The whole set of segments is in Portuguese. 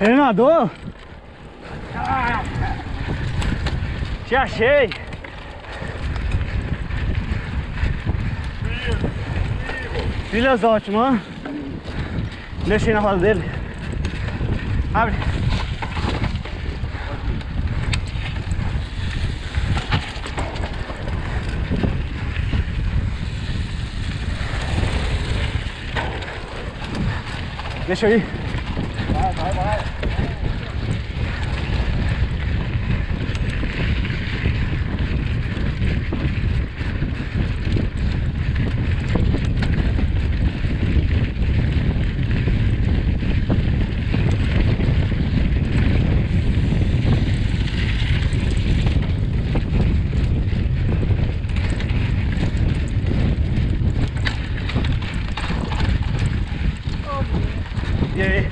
Ele nadou? Te achei! Filhas ótimas, mano. Deixei na roda dele. Abre. Deixa eu ir. Vai. E aí?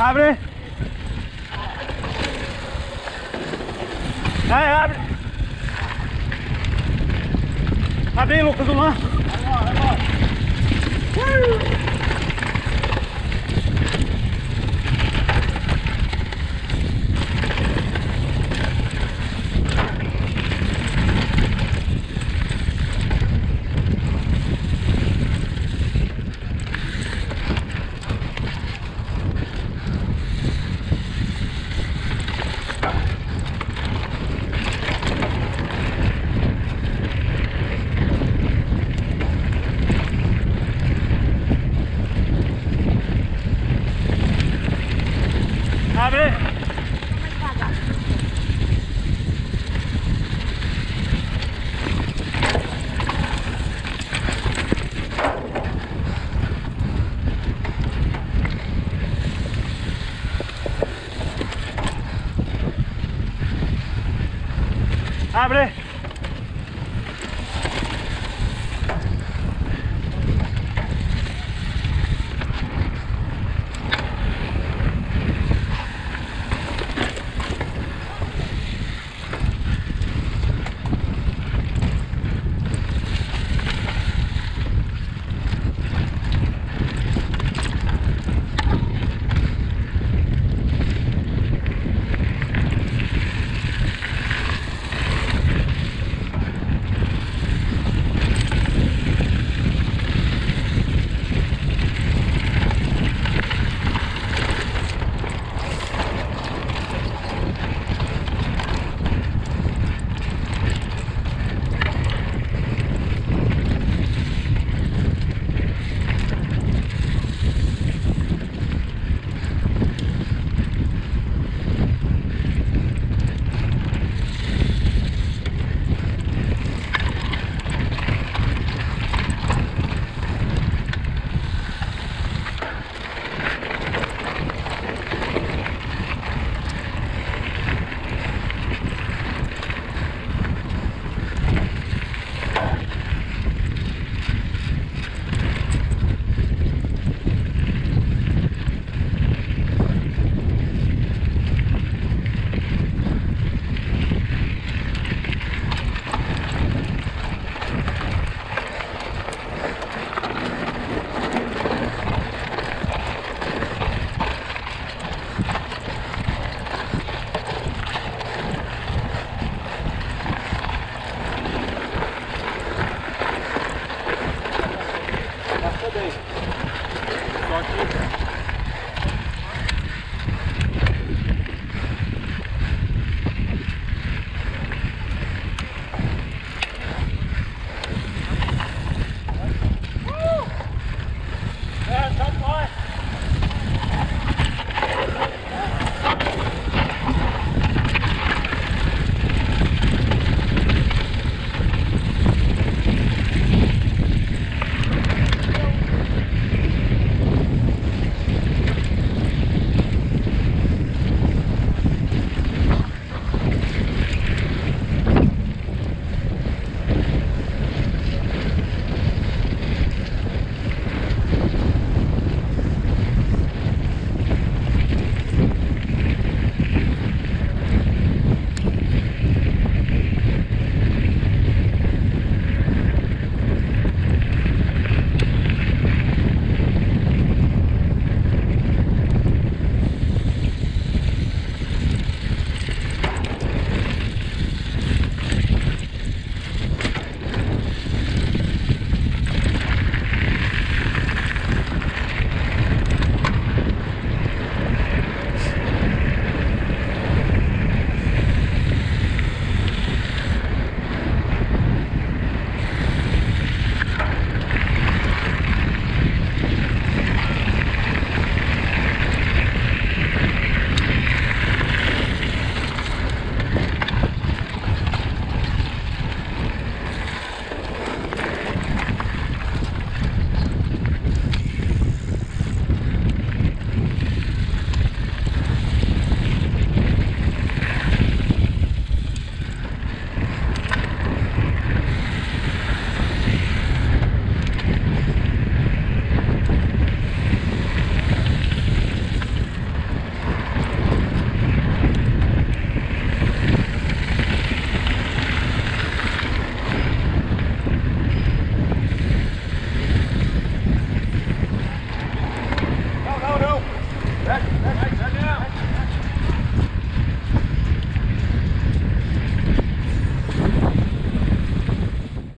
Abre. Aí, abre. Abre aí, Lucas, o lance. Vai embora, vai embora. Abre.